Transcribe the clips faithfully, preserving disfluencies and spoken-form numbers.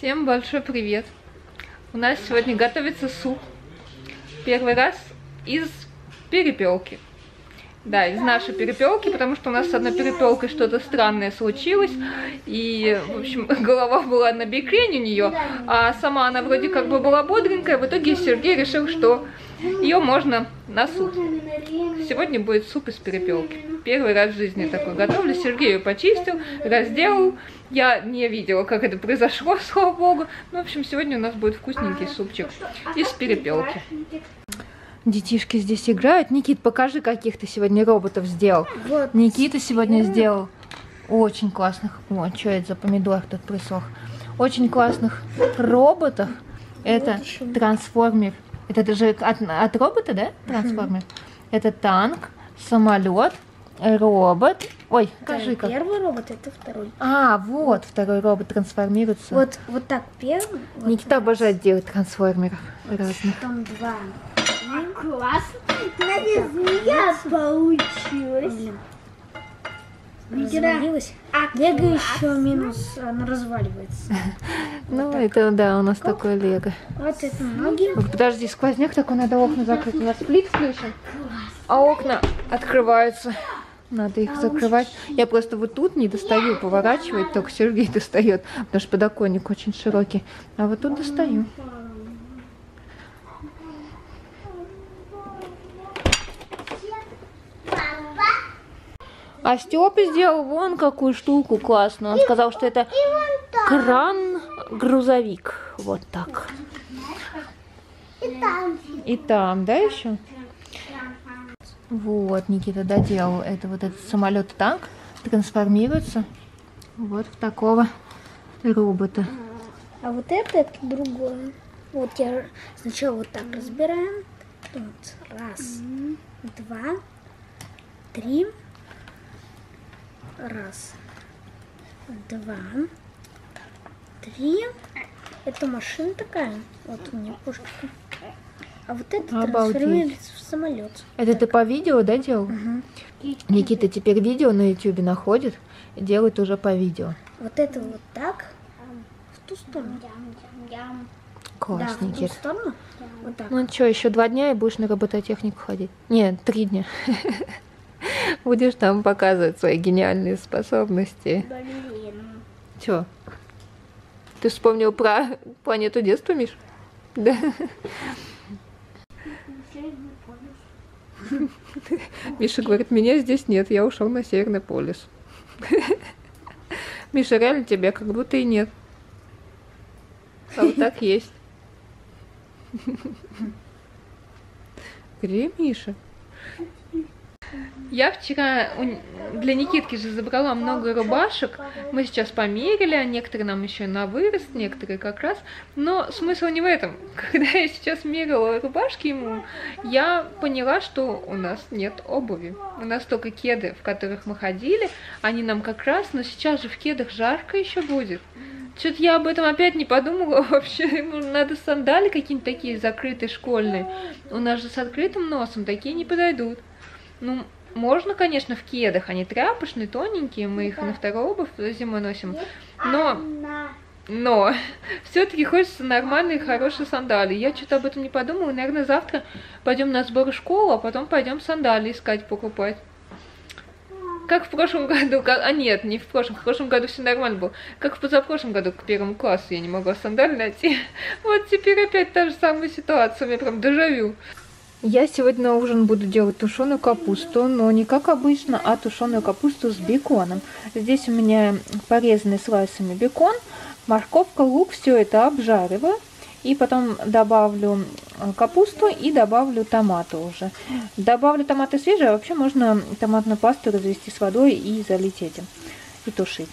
Всем большой привет! У нас сегодня готовится суп. Первый раз из перепелки. Да, из нашей перепелки, потому что у нас с одной перепелкой что-то странное случилось. И, в общем, голова была на бекрень у нее, а сама она вроде как бы была бодренькая. В итоге Сергей решил, что ее можно на суп. Сегодня будет суп из перепелки. Первый раз в жизни такой готовлю. Сергей ее почистил, разделал. Я не видела, как это произошло, слава богу. Ну, в общем, сегодня у нас будет вкусненький супчик из перепелки. Детишки здесь играют. Никит, покажи, каких ты сегодня роботов сделал. Вот. Никита сегодня сделал очень классных... О, что это за помидор тут присох? Очень классных роботов. Это трансформер. Это даже от, от робота, да? Трансформер. Это танк, самолет, робот. Ой, скажи, как. Первый робот, это второй. А, вот второй робот трансформируется. Вот, вот так первый. Вот Никита раз. Обожает делать трансформеров вот разных. Там два. Класс. Змея получилась. Развалилась. А лего еще минус, она разваливается. Ну, это да, у нас такое лего. Вот это многие. Подожди, сквозняк такой, надо окна закрыть. У нас плит включен, а окна открываются. Надо их закрывать. Я просто вот тут не достаю, поворачивает, только Сергей достает, потому что подоконник очень широкий. А вот тут достаю. А Степа сделал вон какую штуку классную. Он сказал, что это кран-грузовик. Вот так. И там, да, еще? Вот, Никита доделал. Это вот этот самолет-танк трансформируется вот в такого робота. А вот это, это другое. Вот я сначала вот так разбираем. Вот, раз, два, три. Раз, два, три. Это машина такая. Вот у меня пушка. А вот это трансформируется в самолет. Это так. Ты по видео, да, делал? Угу. Никита теперь видео на ютьюбе находит и делает уже по видео. Вот это вот так. В ту сторону. Класс, да, Никит. В ту сторону. Вот так. Ну что, еще два дня и будешь на робототехнику ходить? Нет, три дня. Будешь там показывать свои гениальные способности. Блин. Чё? Ты вспомнил про планету детства, Миш? Да. Миша говорит, меня здесь нет, я ушел на Северный полюс. Миша, реально тебя как будто и нет. А вот так есть. Где Миша? Я вчера для Никитки же забрала много рубашек, мы сейчас померили, некоторые нам еще на вырост, некоторые как раз, но смысл не в этом. Когда я сейчас мерила рубашки ему, я поняла, что у нас нет обуви, у нас только кеды, в которых мы ходили, они нам как раз, но сейчас же в кедах жарко еще будет. Что-то я об этом опять не подумала вообще. Ему надо сандали какие-нибудь такие закрытые, школьные, у нас же с открытым носом такие не подойдут. Ну, можно, конечно, в кедах, они тряпочные, тоненькие, мы их на вторую обувь зимой носим, но, но все-таки хочется нормальные, хорошие сандалии. Я что-то об этом не подумала, наверное, завтра пойдем на сбор в школу, а потом пойдем сандалии искать, покупать. Как в прошлом году, а нет, не в прошлом, в прошлом году все нормально было, как в позапрошлом году к первому классу я не могла сандали найти. Вот теперь опять та же самая ситуация, у меня прям дежавю. Я сегодня на ужин буду делать тушеную капусту, но не как обычно, а тушеную капусту с беконом. Здесь у меня порезанный слайсами бекон, морковка, лук, все это обжариваю. И потом добавлю капусту и добавлю томаты уже. Добавлю томаты свежие, а вообще можно томатную пасту развести с водой и залить этим, и тушить.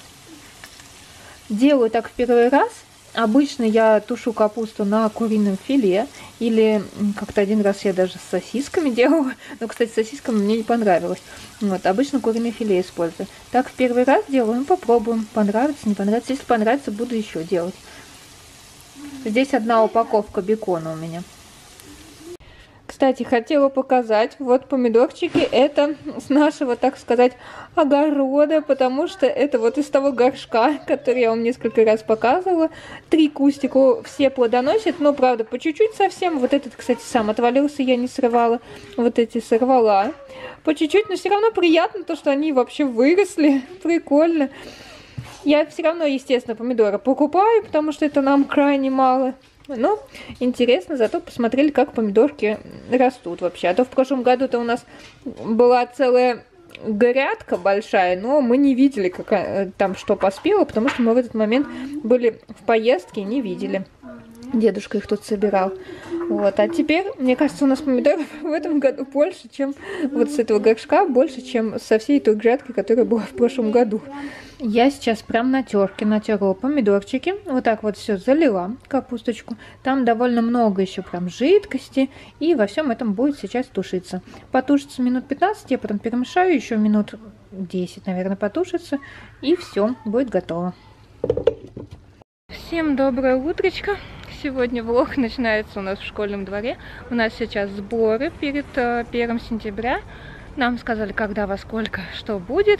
Делаю так в первый раз. Обычно я тушу капусту на курином филе, или как-то один раз я даже с сосисками делала, но, кстати, с сосисками мне не понравилось. Вот, обычно куриное филе использую. Так в первый раз делаем, попробуем, понравится, не понравится. Если понравится, буду еще делать. Здесь одна упаковка бекона у меня. К Кстати, хотела показать, вот помидорчики, это с нашего, так сказать, огорода, потому что это вот из того горшка, который я вам несколько раз показывала. Три кустика все плодоносят, но, правда, по чуть-чуть совсем. Вот этот, кстати, сам отвалился, я не срывала, вот эти сорвала. По чуть-чуть, но все равно приятно то, что они вообще выросли, прикольно. Я все равно, естественно, помидоры покупаю, потому что это нам крайне мало. Но интересно, зато посмотрели, как помидорки растут вообще. А то в прошлом году-то у нас была целая грядка большая, но мы не видели, как там что поспело, потому что мы в этот момент были в поездке и не видели. Дедушка их тут собирал. Вот. А теперь, мне кажется, у нас помидоров в этом году больше, чем вот с этого горшка, больше, чем со всей той грядкой, которая была в прошлом году. Я сейчас прям на терке натерла помидорчики. Вот так вот все залила капусточку. Там довольно много еще прям жидкости. И во всем этом будет сейчас тушиться. Потушится минут пятнадцать, я потом перемешаю. Еще минут десять, наверное, потушится. И все, будет готово. Всем доброе утречко. Сегодня влог начинается у нас в школьном дворе. У нас сейчас сборы перед первым сентября. Нам сказали, когда, во сколько, что будет.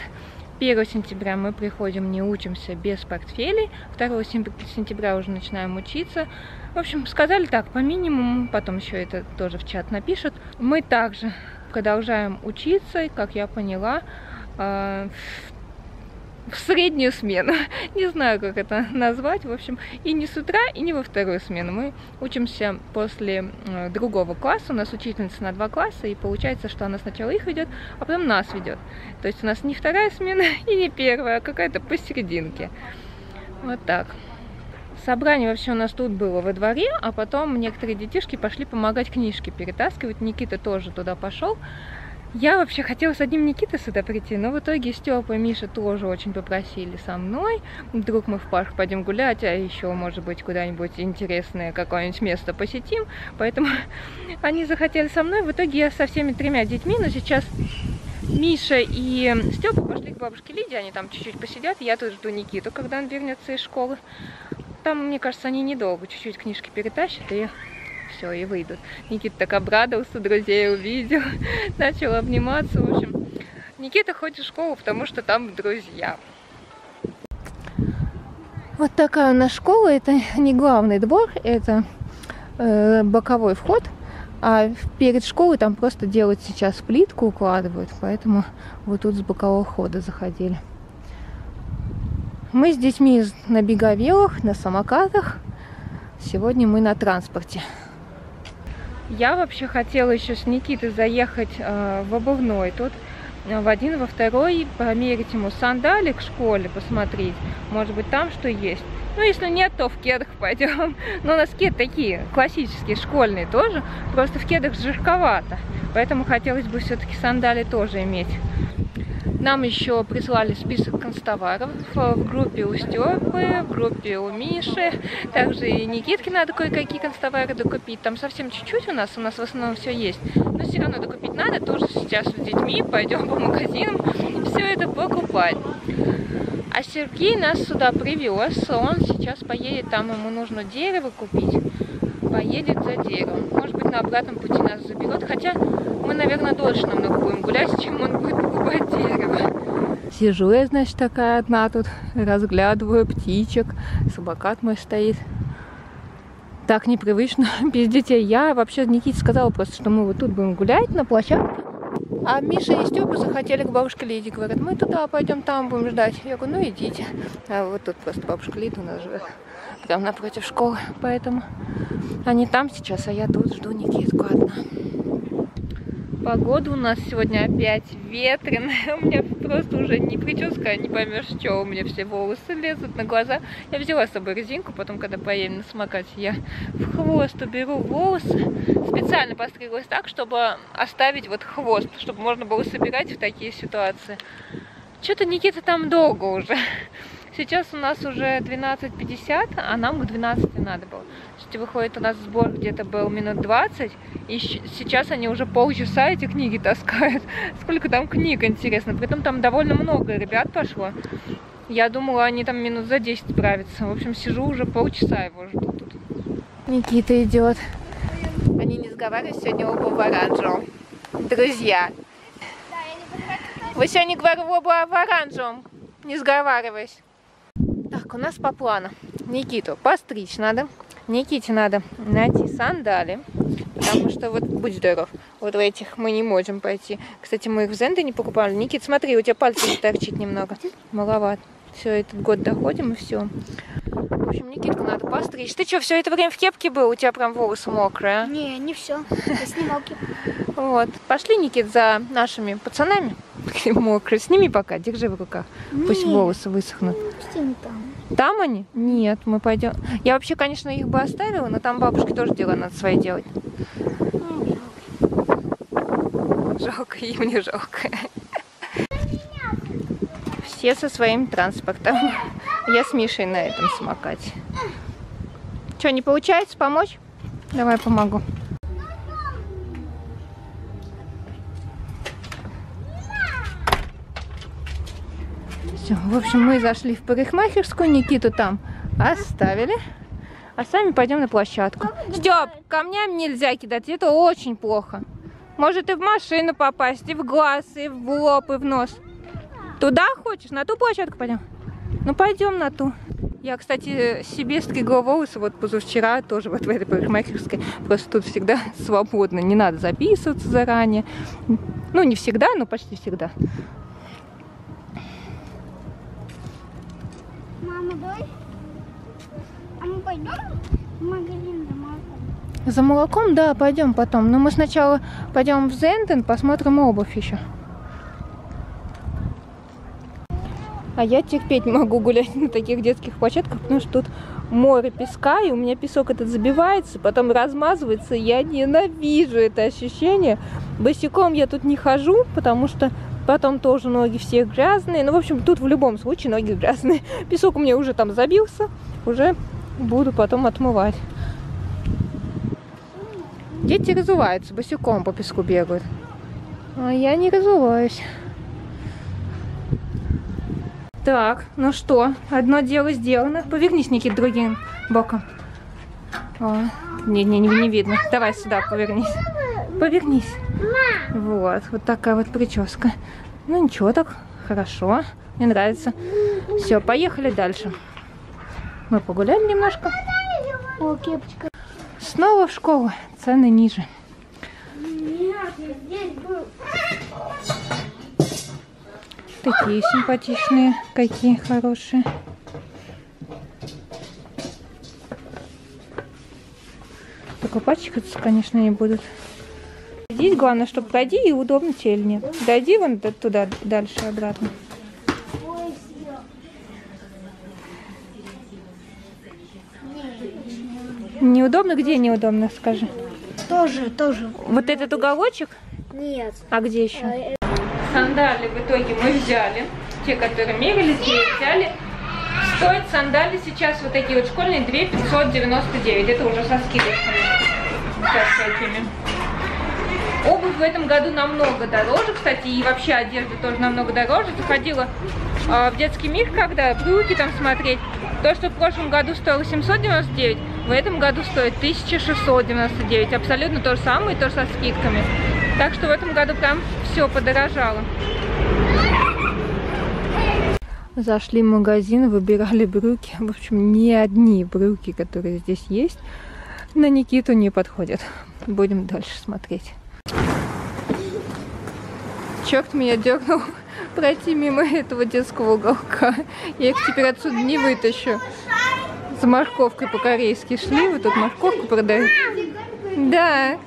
первого сентября мы приходим, не учимся без портфелей. второго сентября уже начинаем учиться. В общем, сказали так, по минимуму. Потом еще это тоже в чат напишут. Мы также продолжаем учиться, как я поняла, в в среднюю смену. Не знаю, как это назвать. В общем, и не с утра, и не во вторую смену. Мы учимся после другого класса. У нас учительница на два класса, и получается, что она сначала их ведет, а потом нас ведет. То есть у нас не вторая смена и не первая, а какая-то посерединке. Вот так. Собрание вообще у нас тут было во дворе, а потом некоторые детишки пошли помогать книжки перетаскивать. Никита тоже туда пошел. Я вообще хотела с одним Никитой сюда прийти, но в итоге Степа и Миша тоже очень попросили со мной. Вдруг мы в парк пойдем гулять, а еще, может быть, куда-нибудь интересное какое-нибудь место посетим. Поэтому они захотели со мной. В итоге я со всеми тремя детьми, но сейчас Миша и Степа пошли к бабушке Лидии, они там чуть-чуть посидят. Я тут жду Никиту, когда он вернется из школы. Там, мне кажется, они недолго, чуть-чуть книжки перетащат и... все, и выйдут. Никита так обрадовался, друзей увидел, начал обниматься. В общем, Никита ходит в школу, потому что там друзья. Вот такая у нас школа. Это не главный двор, это э, боковой вход. А перед школой там просто делают сейчас плитку, укладывают. Поэтому вот тут с бокового хода заходили. Мы с детьми на беговелах, на самокатах. Сегодня мы на транспорте. Я вообще хотела еще с Никитой заехать э, в обувной тут, в один, во второй, померить ему сандали к школе, посмотреть, может быть, там что есть. Ну, если нет, то в кедах пойдем. Но у нас кеды такие, классические, школьные тоже, просто в кедах жарковато, поэтому хотелось бы все-таки сандали тоже иметь. Нам еще прислали список констоваров в группе у Степы, в группе у Миши. Также и Никитке надо кое-какие констовары докупить. Там совсем чуть-чуть у нас, у нас в основном все есть. Но все равно докупить надо. Тоже сейчас с детьми пойдем по магазинам все это покупать. А Сергей нас сюда привез. Он сейчас поедет, там ему нужно дерево купить. Поедет за деревом. Может быть, на обратном пути нас заберет. Хотя мы, наверное, дольше намного будем гулять, чем он будет покупать дерево. Сижу я, значит, такая одна тут. Разглядываю птичек. Собакат мой стоит. Так непривычно, без детей. Я вообще Никите сказала просто, что мы вот тут будем гулять на площадке. А Миша и Степа захотели к бабушке Лиде. Говорят, мы туда пойдем, там будем ждать. Я говорю, ну идите. А вот тут просто бабушка Лида у нас живет. Прям напротив школы, поэтому они там сейчас, а я тут жду Никитку одна. Погода у нас сегодня опять ветреная. У меня просто уже не прическа, не поймешь, что у меня все волосы лезут на глаза. Я взяла с собой резинку, потом, когда поедем на самокате, я в хвост уберу волосы. Специально постриглась так, чтобы оставить вот хвост, чтобы можно было собирать в такие ситуации. Что-то Никита там долго уже. Сейчас у нас уже двенадцать пятьдесят, а нам к двенадцати надо было. Значит, выходит, у нас сбор где-то был минут двадцать, и сейчас они уже полчаса эти книги таскают. Сколько там книг, интересно. Притом там довольно много ребят пошло. Я думала, они там минут за десять справятся. В общем, сижу уже полчаса, его жду тут. Никита идет. Они не разговариваю, сегодня оба в оранжевом. Друзья. Вы сегодня, говорю, оба в оранжевом. Не сговариваясь. Так, у нас по плану. Никиту постричь надо. Никите надо найти сандали. Потому что, вот, будь здоров, вот в этих мы не можем пойти. Кстати, мы их в Зендене не покупали. Никит, смотри, у тебя пальцы торчит немного. Маловато. Все, этот год доходим и все. В общем, Никитку надо постричь. Ты что, все это время в кепке был? У тебя прям волосы мокрые, а? Не, не все. Я снимал кепку. Вот. Пошли, Никит, за нашими пацанами. Мокрые. Сними пока, держи в руках. Пусть волосы высохнут. Там они? Нет, мы пойдем. Я вообще, конечно, их бы оставила, но там бабушке тоже дело надо свои делать. Жалко, и мне жалко. Все со своим транспортом. Я с Мишей на этом смокать. Что, не получается помочь? Давай помогу. Все, в общем, мы зашли в парикмахерскую, Никиту там оставили, а сами пойдем на площадку. Степ, камнями нельзя кидать, это очень плохо. Может и в машину попасть, и в глаз, и в лоб, и в нос. Туда хочешь? На ту площадку пойдем? Ну пойдем на ту. Я, кстати, себе стригла волосы вот позавчера тоже вот в этой парикмахерской. Просто тут всегда свободно, не надо записываться заранее. Ну не всегда, но почти всегда. А мы пойдем в магазин за молоком? За молоком, да, пойдем потом. Но мы сначала пойдем в Зенден, посмотрим обувь еще. А я терпеть могу гулять на таких детских площадках, потому что тут море песка, и у меня песок этот забивается, потом размазывается. Я ненавижу это ощущение. Босиком я тут не хожу, потому что... Потом тоже ноги все грязные. Ну, в общем, тут в любом случае ноги грязные. Песок у меня уже там забился. Уже буду потом отмывать. Дети разуваются, босиком по песку бегают. А я не разуваюсь. Так, ну что, одно дело сделано. Повернись, Никит, другим боком. Не-не-не, не видно. Давай сюда повернись. Повернись. Вот, вот такая вот прическа. Ну ничего, так хорошо. Мне нравится. Все, поехали дальше. Мы погуляли немножко. О, кепочка. Снова в школу. Цены ниже. Такие симпатичные, какие хорошие. Только пачкаться, конечно, не будут. Здесь главное, чтобы пройди и удобно тельне. Дойди вон туда, дальше, обратно. Неудобно? Где неудобно, скажи? Тоже, тоже. Вот этот уголочек? Нет. А где еще? Сандали в итоге мы взяли. Те, которые мерились, мы взяли. Стоит сандали сейчас вот такие вот школьные две тысячи пятьсот девяносто девять. Это уже со скидочками. Со всякими. Обувь в этом году намного дороже, кстати, и вообще одежда тоже намного дороже. Заходила э, в детский мир, когда брюки там смотреть. То, что в прошлом году стоило семьсот девяносто девять, в этом году стоит тысяча шестьсот девяносто девять. Абсолютно то же самое, тоже со скидками. Так что в этом году прям все подорожало. Зашли в магазин, выбирали брюки. В общем, ни одни брюки, которые здесь есть, на Никиту не подходят. Будем дальше смотреть. Черт меня дернул пройти мимо этого детского уголка. Я их теперь отсюда не вытащу. За морковкой по-корейски шли. Вот тут морковку продают. Да.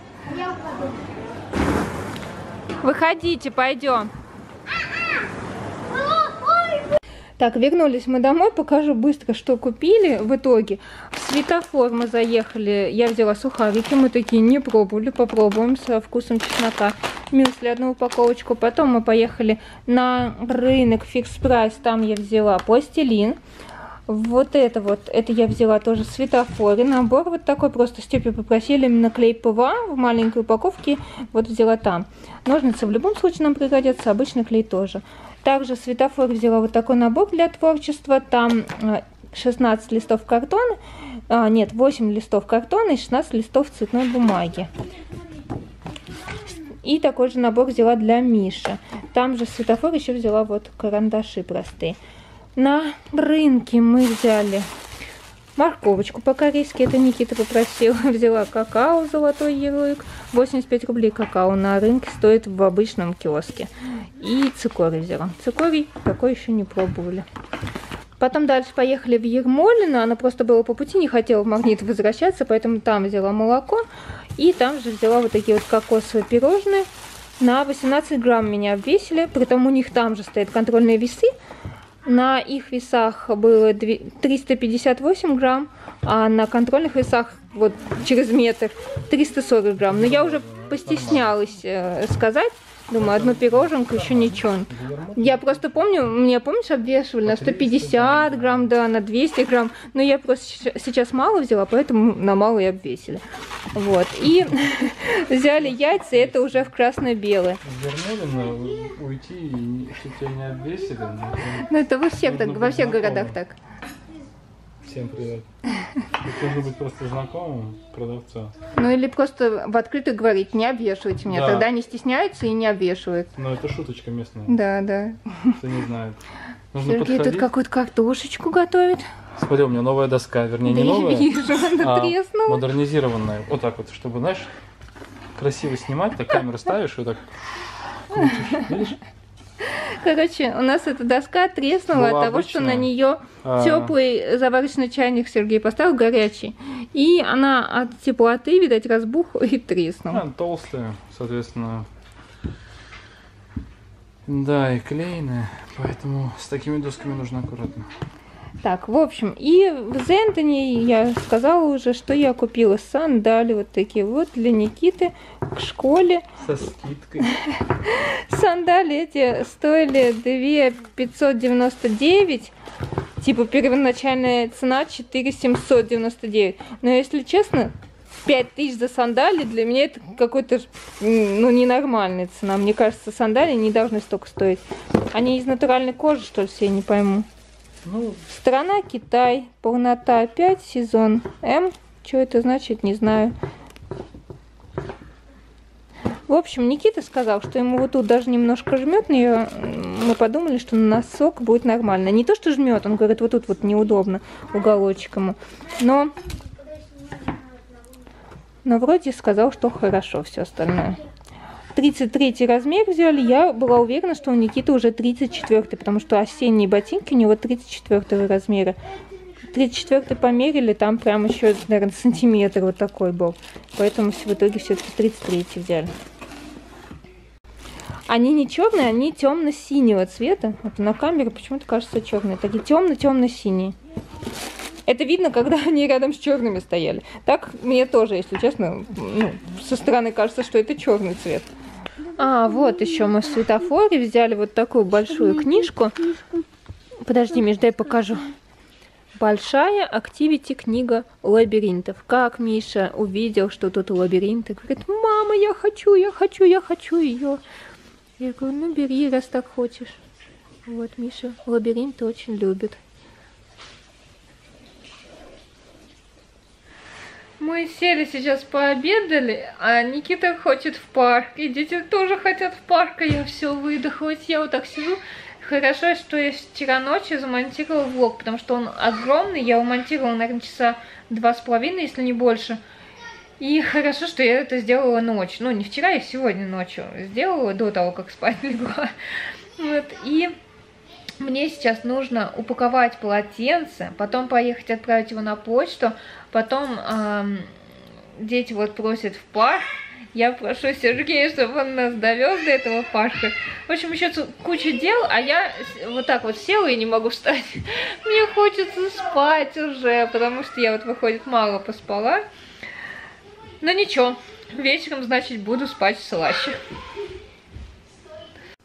Выходите, пойдем. Так, вернулись мы домой. Покажу быстро, что купили в итоге. В Светофор мы заехали. Я взяла сухарики. Мы такие не пробовали. Попробуем со вкусом чеснока. Мюсли одну упаковочку. Потом мы поехали на рынок Fixprice. Там я взяла пластилин. Вот это вот. Это я взяла тоже в Светофоре. Набор вот такой. Просто Степе попросили именно клей ПВА в маленькой упаковке. Вот взяла там. Ножницы в любом случае нам пригодятся. Обычный клей тоже. Также в Светофоре взяла вот такой набор для творчества. Там шестнадцать листов картона. А, нет, восемь листов картона и шестнадцать листов цветной бумаги. И такой же набор взяла для Миши. Там же Светофор еще взяла вот карандаши простые. На рынке мы взяли морковочку по-корейски. Это Никита попросил. Взяла какао, золотой ярлык. восемьдесят пять рублей какао на рынке стоит в обычном киоске. И цикорий взяла. Цикорий такой еще не пробовали. Потом дальше поехали в Ермолино. Она просто была по пути, не хотела в Магнит возвращаться, поэтому там взяла молоко. И там же взяла вот такие вот кокосовые пирожные. На восемнадцать грамм меня обвесили. Притом у них там же стоят контрольные весы. На их весах было триста пятьдесят восемь грамм, а на контрольных весах вот через метр триста сорок грамм. Но я уже постеснялась сказать, думаю, одну пироженку еще ничего. Я просто помню, мне, помнишь, обвешивали на сто пятьдесят грамм, да, на двести грамм, но я просто сейчас мало взяла, поэтому на мало и обвесили. Вот, и взяли яйца, это уже в красно-белое. Вернули, но уйти, чтобы тебя не обвесили. Ну, это во всех так, во всех городах так. Всем привет. Ты должен быть просто знакомым продавца. Ну или просто в открытую говорить, не обвешивайте меня. Да. Тогда они стесняются и не обвешивают. Ну это шуточка местная. Да, да. Кто не знает. Нужно Сергей подходить. Тут какую-то картошечку готовит. Смотри, у меня новая доска, вернее да не новая, вижу, а модернизированная. Вот так вот, чтобы, знаешь, красиво снимать, так камеру ставишь и вот так крутишь, видишь? Короче, у нас эта доска треснула была от того, обычная, что на нее теплый заварочный чайник Сергей поставил, горячий. И она от теплоты, видать, разбухла и треснула. Она толстая, соответственно. Да, и клееная. Поэтому с такими досками нужно аккуратно. Так, в общем, и в Зендене я сказала уже, что я купила сандали вот такие вот для Никиты к школе. Со скидкой. Сандали эти стоили две тысячи пятьсот девяносто девять, типа первоначальная цена четыре тысячи семьсот девяносто девять. Но если честно, пять тысяч за сандали для меня это какой-то, ну, ненормальная цена. Мне кажется, сандали не должны столько стоить. Они из натуральной кожи, что ли, я не пойму. Ну, страна Китай, полнота пять, сезон М. Что это значит, не знаю. В общем, Никита сказал, что ему вот тут даже немножко жмет, но я, мы подумали, что носок будет нормально. Не то, что жмет, он говорит, вот тут вот неудобно уголочек ему. Но, но вроде сказал, что хорошо все остальное. тридцать третий размер взяли, я была уверена, что у Никиты уже тридцать четвёртый, потому что осенние ботинки у него тридцать четвёртого размера. тридцать четвёртый померили, там прям еще, наверное, сантиметр вот такой был. Поэтому в итоге все-таки тридцать третий взяли. Они не черные, они темно-синего цвета. Вот на камере почему-то кажется черные. Такие темно-темно-синие. Это видно, когда они рядом с черными стояли. Так мне тоже, если честно, ну, со стороны кажется, что это черный цвет. А, вот еще мы в Светофоре взяли вот такую большую книжку. Подожди, Миш, дай покажу. Большая активити книга лабиринтов. Как Миша увидел, что тут лабиринты, говорит, мама, я хочу, я хочу, я хочу ее. Я говорю, ну бери, раз так хочешь. Вот Миша лабиринты очень любит. Мы сели сейчас, пообедали, а Никита хочет в парк, и дети тоже хотят в парк, а я все выдохлась, я вот так сижу. Хорошо, что я вчера ночью замонтировала влог, потому что он огромный, я умонтировала, наверное, часа два с половиной, если не больше. И хорошо, что я это сделала ночью, ну не вчера, я сегодня ночью сделала, до того, как спать легла. Вот, и... Мне сейчас нужно упаковать полотенце, потом поехать отправить его на почту, потом эм, дети вот просят в парк. Я прошу Сергея, чтобы он нас довез до этого парка. В общем, еще куча дел, а я вот так вот села и не могу встать. Мне хочется спать уже, потому что я вот, выходит, мало поспала. Но ничего, вечером, значит, буду спать слаще.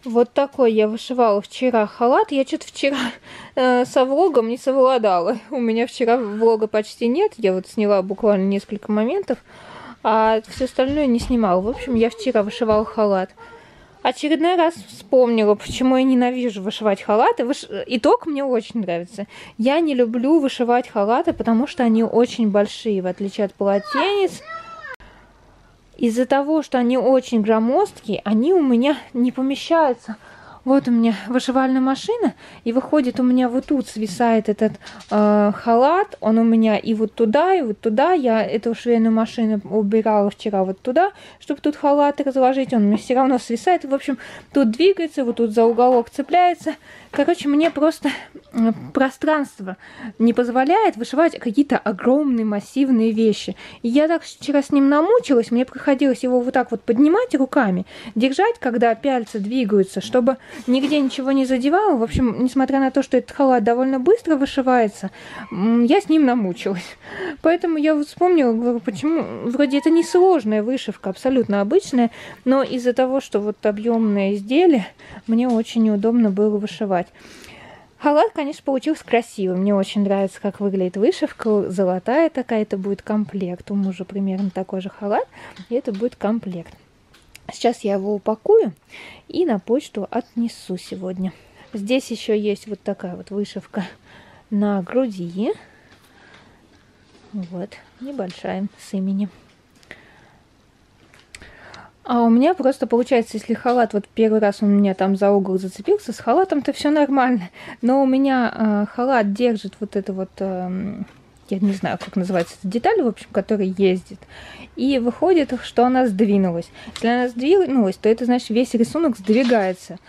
Вот такой я вышивала вчера халат. Я что-то вчера э, со влогом не совладала. У меня вчера влога почти нет. Я вот сняла буквально несколько моментов, а все остальное не снимала. В общем, я вчера вышивала халат. Очередной раз вспомнила, почему я ненавижу вышивать халаты. Выш... Итог мне очень нравится. Я не люблю вышивать халаты, потому что они очень большие, в отличие от полотенец. Из-за того, что они очень громоздкие, они у меня не помещаются. Вот у меня вышивальная машина, и выходит у меня вот тут свисает этот э, халат, он у меня и вот туда, и вот туда. Я эту швейную машину убирала вчера вот туда, чтобы тут халаты разложить, он у меня все равно свисает. В общем, тут двигается, вот тут за уголок цепляется. Короче, мне просто пространство не позволяет вышивать какие-то огромные массивные вещи. И я так вчера с ним намучилась, мне приходилось его вот так вот поднимать руками, держать, когда пяльцы двигаются, чтобы нигде ничего не задевала. В общем, несмотря на то, что этот халат довольно быстро вышивается, я с ним намучилась. Поэтому я вот вспомнила, говорю, почему? Вроде это не сложная вышивка, абсолютно обычная, но из-за того, что вот объемное изделие, мне очень неудобно было вышивать. Халат, конечно, получился красивый. Мне очень нравится, как выглядит вышивка. Золотая такая, это будет комплект. У мужа примерно такой же халат, и это будет комплект. Сейчас я его упакую и на почту отнесу сегодня. Здесь еще есть вот такая вот вышивка на груди. Вот, небольшая, с именем. А у меня просто получается, если халат, вот первый раз он у меня там за угол зацепился, с халатом-то все нормально. Но у меня э, халат держит вот это вот... Э, я не знаю, как называется эта деталь, в общем, которая ездит. И выходит, что она сдвинулась. Если она сдвинулась, то это значит, весь рисунок сдвигается.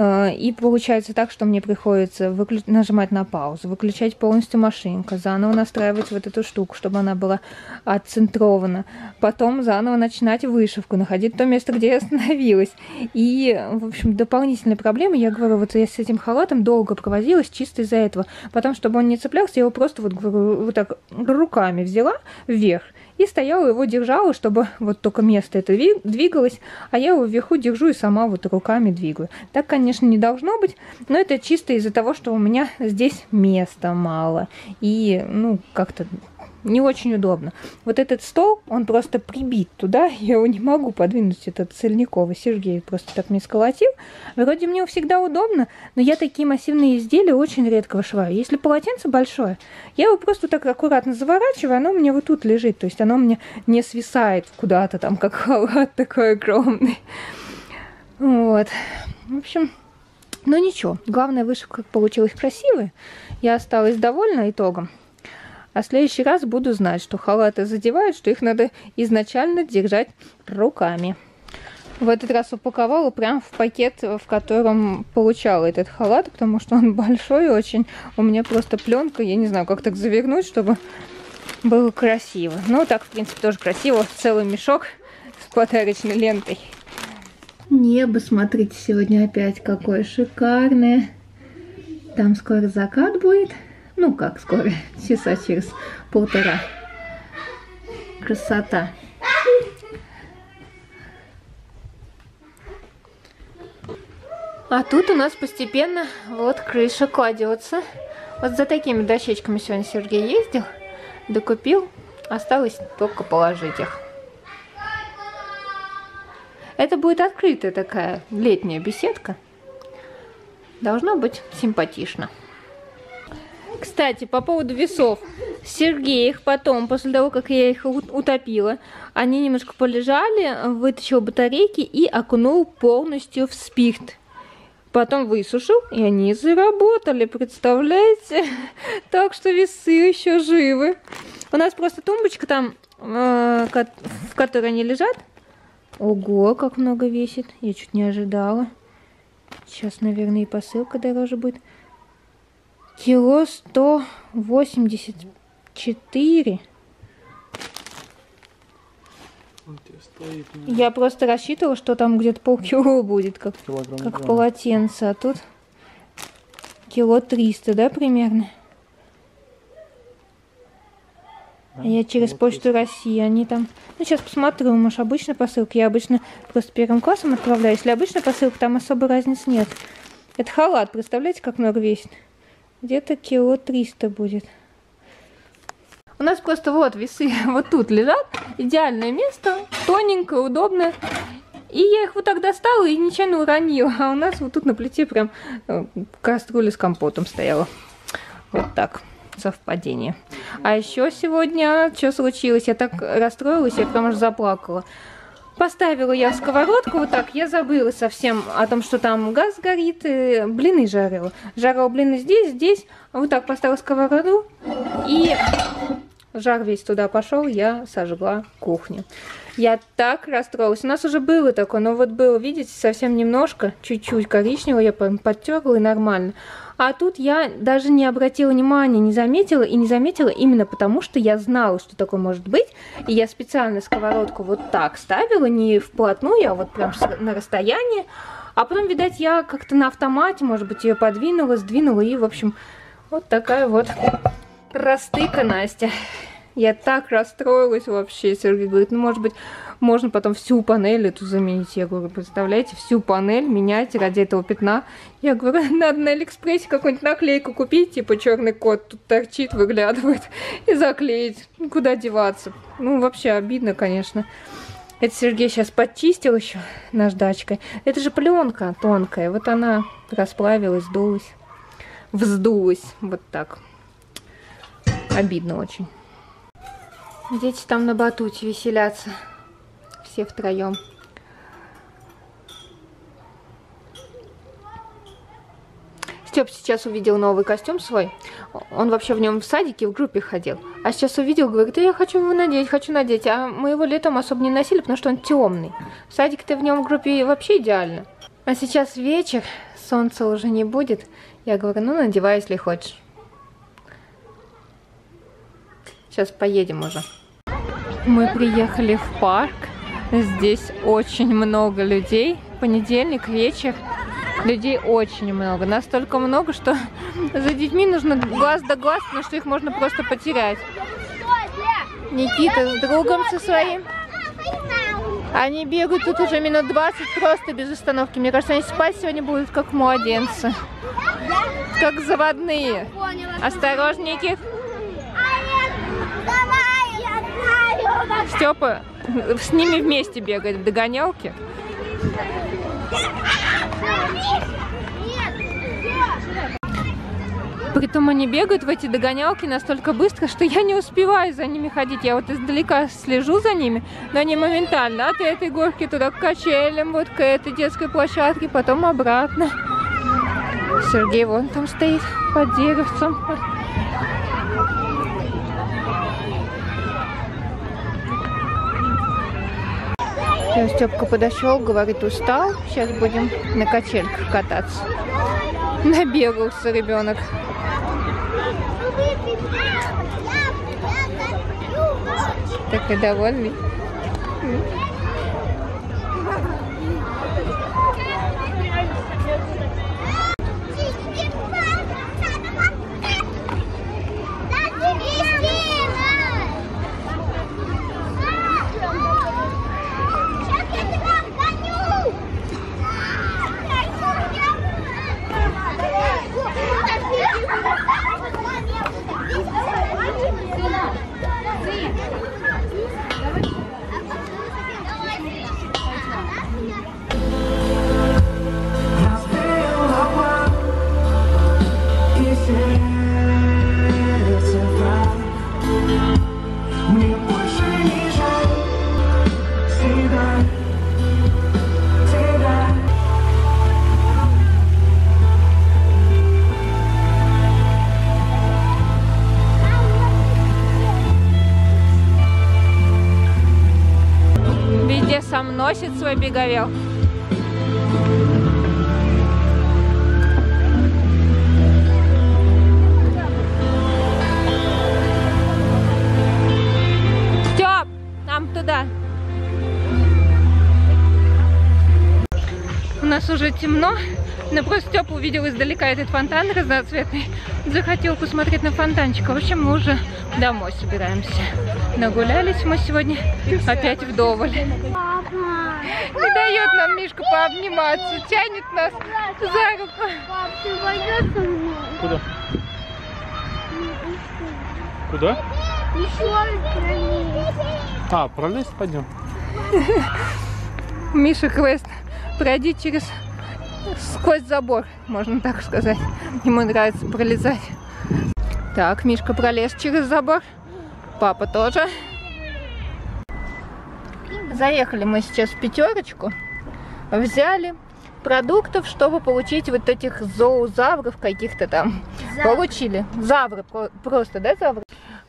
И получается так, что мне приходится выклю... нажимать на паузу, выключать полностью машинку, заново настраивать вот эту штуку, чтобы она была отцентрована. Потом заново начинать вышивку, находить то место, где я остановилась. И, в общем, дополнительные проблемы. Я говорю, вот я с этим халатом долго провозилась чисто из-за этого. Потом, чтобы он не цеплялся, я его просто вот, вот так руками взяла вверх и стояла, его держала, чтобы вот только место это двигалось, а я его вверху держу и сама вот руками двигаю. Так, конечно, не должно быть, но это чисто из-за того, что у меня здесь места мало и, ну, как-то не очень удобно. Вот этот стол, он просто прибит туда, я его не могу подвинуть, этот цельниковый. Сергей просто так мне сколотил. Вроде мне всегда удобно, но я такие массивные изделия очень редко вышиваю. Если полотенце большое, я его просто так аккуратно заворачиваю, оно у меня вот тут лежит, то есть оно у меня не свисает куда-то там, как халат такой огромный. Вот. В общем... Ну ничего, главное, вышивка получилась красивой. Я осталась довольна итогом. А в следующий раз буду знать, что халаты задевают, что их надо изначально держать руками. В этот раз упаковала прям в пакет, в котором получала этот халат, потому что он большой очень. У меня просто пленка, я не знаю, как так завернуть, чтобы было красиво. Ну, так, в принципе, тоже красиво. Целый мешок с подарочной лентой. Небо, смотрите, сегодня опять какое шикарное. Там скоро закат будет. Ну, как скоро, часа через полтора. Красота. А тут у нас постепенно вот крыша кладется. Вот за такими дощечками сегодня Сергей ездил, докупил. Осталось только положить их. Это будет открытая такая летняя беседка. Должно быть симпатично. Кстати, по поводу весов. Сергей их потом, после того, как я их утопила, они немножко полежали, вытащил батарейки и окунул полностью в спирт. Потом высушил, и они заработали, представляете? Так что весы еще живы. У нас просто тумбочка там, в которой они лежат. Ого, как много весит. Я чуть не ожидала. Сейчас, наверное, и посылка дороже будет. Кило сто восемьдесят четыре. Я просто рассчитывала, что там где-то полкило будет, как, как полотенце. А тут кило триста, да, примерно? А я через Почту России, они там... Ну, сейчас посмотрю, может, обычная посылка. Я обычно просто первым классом отправляю. Если обычная посылка, там особой разницы нет. Это халат, представляете, как много весит? Где-то кило триста будет. У нас просто вот весы вот тут лежат. Идеальное место, тоненькое, удобное. И я их вот так достала и нечаянно уронила. А у нас вот тут на плите прям кастрюля с компотом стояла. Вот так. Совпадение. А еще сегодня, что случилось? Я так расстроилась, я прям аж заплакала. Поставила я сковородку, вот так, я забыла совсем о том, что там газ горит, и блины жарила. Жарила блины здесь, здесь, вот так поставила сковороду, и жар весь туда пошел, я сожгла кухню. Я так расстроилась. У нас уже было такое, но вот было, видите, совсем немножко, чуть-чуть коричневого, я прям подтерла и нормально. А тут я даже не обратила внимания, не заметила, и не заметила именно потому, что я знала, что такое может быть, и я специально сковородку вот так ставила, не вплотную, а вот прям на расстоянии, а потом, видать, я как-то на автомате, может быть, ее подвинула, сдвинула, и, в общем, вот такая вот простыка, Настя. Я так расстроилась вообще. Сергей говорит, ну, может быть, можно потом всю панель эту заменить. Я говорю, представляете, всю панель менять ради этого пятна. Я говорю, надо на Алиэкспрессе какую-нибудь наклейку купить, типа черный кот тут торчит, выглядывает, и заклеить. Ну, куда деваться? Ну, вообще обидно, конечно. Это Сергей сейчас подчистил еще наждачкой. Это же пленка тонкая. Вот она расплавилась, сдулась. Вздулась. Вот так. Обидно очень. Дети там на батуте веселятся. Все втроем. Степ сейчас увидел новый костюм свой. Он вообще в нем в садике, в группе ходил. А сейчас увидел, говорит, я хочу его надеть, хочу надеть. А мы его летом особо не носили, потому что он темный. В садике-то в нем в группе вообще идеально. А сейчас вечер, солнца уже не будет. Я говорю, ну надевай, если хочешь. Сейчас поедем уже. Мы приехали в парк. Здесь очень много людей. Понедельник, вечер. Людей очень много. Настолько много, что за детьми нужно глаз да глаз, потому что их можно просто потерять. Никита с другом со своим. Они бегают тут уже минут двадцать просто без остановки. Мне кажется, они спать сегодня будут как младенцы. Как заводные. Осторожненьких. Степа с ними вместе бегает в догонялке. Притом они бегают в эти догонялки настолько быстро, что я не успеваю за ними ходить. Я вот издалека слежу за ними, но они моментально от этой горки туда к качелям, вот к этой детской площадке, потом обратно. Сергей вон там стоит под деревцем. Степка подошел, говорит, устал. Сейчас будем на качельках кататься. Набегался ребенок. Такой довольный. Носит свой беговел. Стёп, нам туда. У нас уже темно, но просто Стёп увидел издалека этот фонтан разноцветный, захотел посмотреть на фонтанчик. В общем, мы уже домой собираемся. Нагулялись мы сегодня опять вдоволь. Не дает нам Мишка пообниматься, тянет нас за руку. Пап, ты пойдешь мне? Куда? Куда? Еще А, пролезть пойдем. Миша квест. Пройди через сквозь забор, можно так сказать. Ему нравится пролезать. Так, Мишка пролез через забор. Папа тоже. Заехали мы сейчас в Пятерочку, взяли продуктов, чтобы получить вот этих зоозавров каких-то там. Завр. Получили. Завры, просто, да, завры?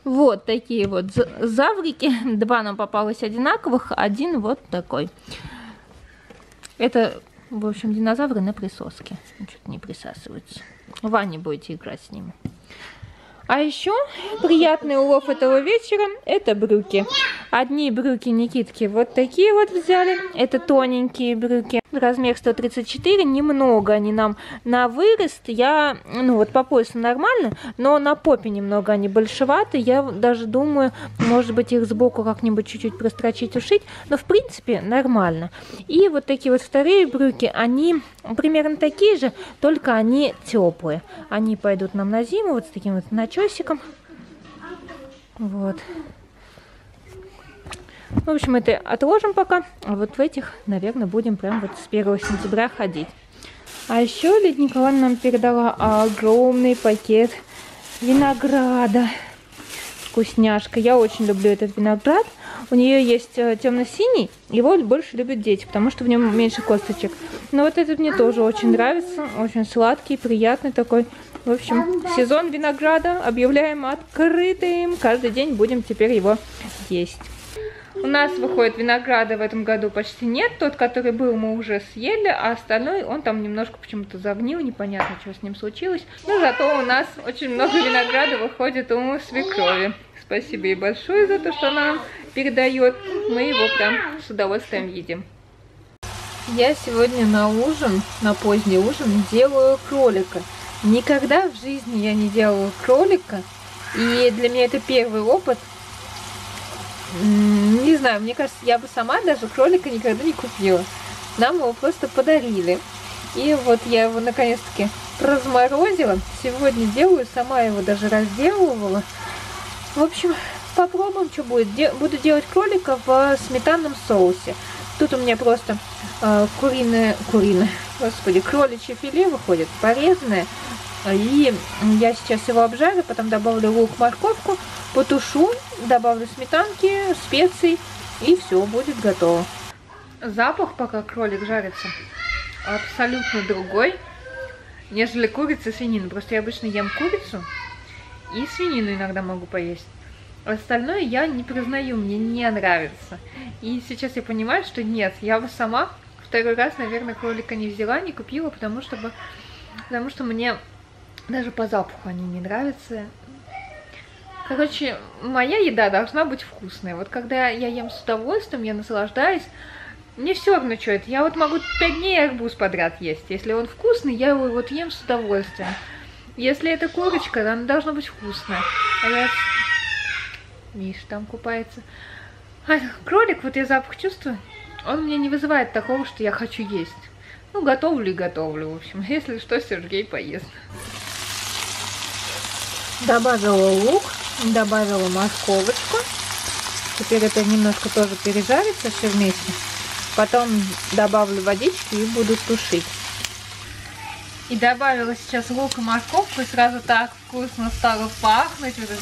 Вот такие вот заврики. Два нам попалось одинаковых, один вот такой. Это, в общем, динозавры на присоске. Что-то не присасываются. В ванне будете играть с ними. А еще приятный улов этого вечера – это брюки. Одни брюки Никитки вот такие вот взяли. Это тоненькие брюки. Размер сто тридцать четыре, немного они нам на вырост. Я, ну вот по поясу нормально, но на попе немного они большеваты. Я даже думаю, может быть, их сбоку как-нибудь чуть-чуть прострочить, ушить. Но в принципе нормально. И вот такие вот вторые брюки, они примерно такие же, только они теплые. Они пойдут нам на зиму вот с таким вот начесиком. Вот. В общем, это отложим пока. А вот в этих, наверное, будем прям вот с первого сентября ходить. А еще Лидия Николаевна нам передала огромный пакет винограда. Вкусняшка. Я очень люблю этот виноград. У нее есть темно-синий. Его больше любят дети, потому что в нем меньше косточек. Но вот этот мне тоже очень нравится. Очень сладкий, приятный такой. В общем, сезон винограда объявляем открытым. Каждый день будем теперь его есть. У нас выходит винограда в этом году почти нет. Тот, который был, мы уже съели, а остальной он там немножко почему-то загнил. Непонятно, что с ним случилось. Но зато у нас очень много винограда выходит у свекрови. Спасибо ей большое за то, что она нам передает. Мы его прям с удовольствием едим. Я сегодня на ужин, на поздний ужин, делаю кролика. Никогда в жизни я не делала кролика. И для меня это первый опыт. Не знаю, мне кажется, я бы сама даже кролика никогда не купила. Нам его просто подарили. И вот я его наконец-таки разморозила. Сегодня делаю, сама его даже разделывала. В общем, попробуем, что будет. Буду делать кролика в сметанном соусе. Тут у меня просто э, куриное, куриное, господи, кроличье филе выходит, порезанное. И я сейчас его обжарю, потом добавлю лук, морковку, потушу, добавлю сметанки, специй, и все, будет готово. Запах, пока кролик жарится, абсолютно другой, нежели курица и свинина. Просто я обычно ем курицу и свинину иногда могу поесть. Остальное я не признаю, мне не нравится. И сейчас я понимаю, что нет, я бы сама второй раз, наверное, кролика не взяла, не купила, потому что, потому что мне... Даже по запаху они не нравятся. Короче, моя еда должна быть вкусная. Вот когда я ем с удовольствием, я наслаждаюсь, мне все равно, что это. Я вот могу пять дней арбуз подряд есть. Если он вкусный, я его вот ем с удовольствием. Если это курочка, то она должна быть вкусная. А я... Миша там купается. А кролик, вот я запах чувствую, он мне не вызывает такого, что я хочу есть. Ну, готовлю и готовлю, в общем. Если что, Сергей поест. Добавила лук, добавила морковочку. Теперь это немножко тоже пережарится все вместе. Потом добавлю водички и буду тушить. И добавила сейчас лук и морковку, и сразу так вкусно стало пахнуть. Вот этот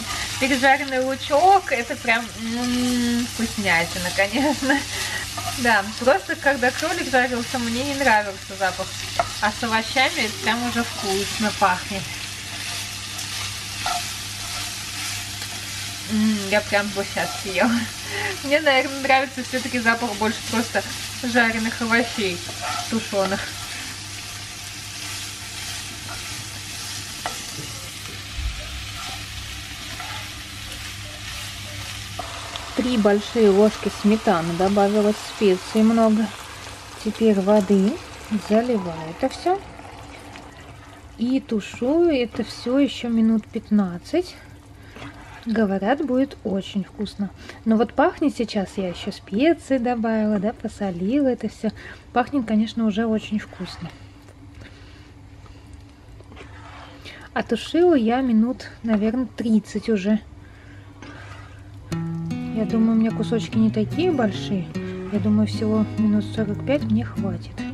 пережаренный лучок, это прям м-м, вкуснятина, конечно. Да, просто когда кролик жарился, мне не нравился запах. А с овощами это прям уже вкусно пахнет. Я прям бы сейчас съела. Мне, наверное, нравится все-таки запах больше просто жареных овощей, тушеных. Три большие ложки сметаны добавила, специй много. Теперь воды, заливаю это все. И тушу это все еще минут пятнадцать. Говорят, будет очень вкусно. Но вот пахнет сейчас, я еще специи добавила, да, посолила это все. Пахнет, конечно, уже очень вкусно. А тушила я минут, наверное, тридцать уже. Я думаю, у меня кусочки не такие большие. Я думаю, всего минут сорок пять мне хватит.